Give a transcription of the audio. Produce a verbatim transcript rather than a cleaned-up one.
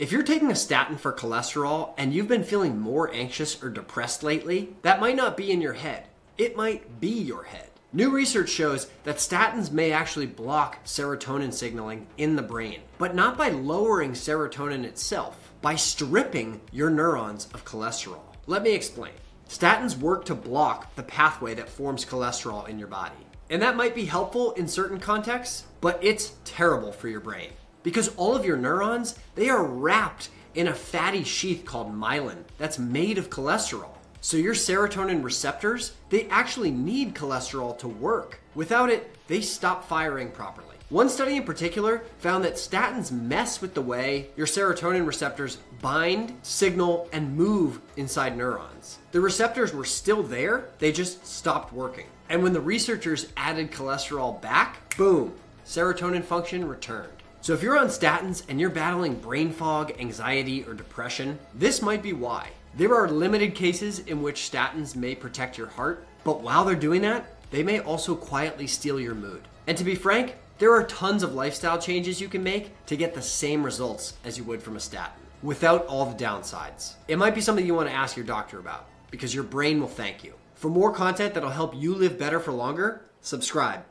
If you're taking a statin for cholesterol and you've been feeling more anxious or depressed lately, that might not be in your head. It might be your head. New research shows that statins may actually block serotonin signaling in the brain, but not by lowering serotonin itself, by stripping your neurons of cholesterol. Let me explain. Statins work to block the pathway that forms cholesterol in your body. And that might be helpful in certain contexts, but it's terrible for your brain. Because all of your neurons, they are wrapped in a fatty sheath called myelin that's made of cholesterol. So your serotonin receptors, they actually need cholesterol to work. Without it, they stop firing properly. One study in particular found that statins mess with the way your serotonin receptors bind, signal, and move inside neurons. The receptors were still there, they just stopped working. And when the researchers added cholesterol back, boom, serotonin function returned. So if you're on statins and you're battling brain fog, anxiety, or depression, this might be why. There are limited cases in which statins may protect your heart, but while they're doing that, they may also quietly steal your mood. And to be frank, there are tons of lifestyle changes you can make to get the same results as you would from a statin, without all the downsides. It might be something you want to ask your doctor about, because your brain will thank you. For more content that'll help you live better for longer, subscribe.